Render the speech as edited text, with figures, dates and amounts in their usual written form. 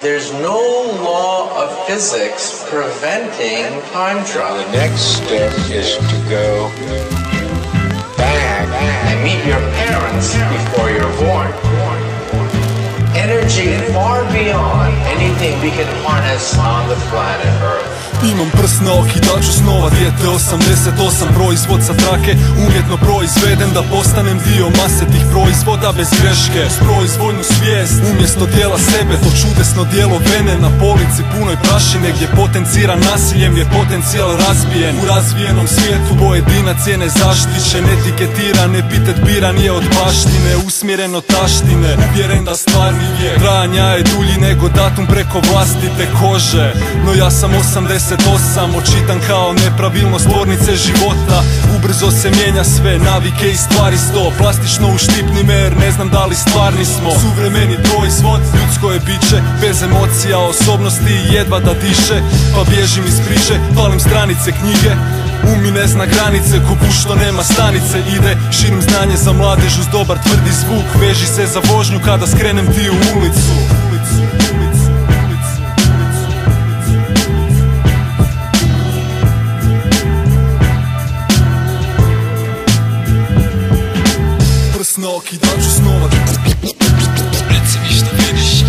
There's no law of physics preventing time travel. The next step is to go back and meet your parents before you're born. Energy far beyond anything we can harness on the planet Earth. Imam prst na oki, da ću snova dijete 88, proizvod sa trake, umjetno proizveden da postanem dio mase tih proizvoda bez greške. S proizvoljnu svijest, umjesto dijela sebe, to čudesno dijelo vene na polici punoj prašine, gdje potenciran nasiljem je potencijal razbijen. U razvijenom svijetu pojedinac je nezaštićen, etiketiran, epitet biran je od baštine, usmjeren od taštine, uvjeren da stvarni vijek trajanja je dulji nego datum preko vlastite kože. No ja sam 88, očitan kao nepravilnost tvornice života. Ubrzo se mijenja sve, navike i stvari sto. Plastično uštipni me jer ne znam da li stvarni smo. Suvremeni proizvod, ljudsko je biće, bez emocija, osobnosti jedva da diše. Pa bježim iz priče, palim stranice knjige, um mi ne zna granice, ko puš što nema stanice ide. Širim znanje za mladež uz dobar tvrdi zvuk, veži se za vožnju kada skrenem ti u ulicu. Reci mi šta vidiš.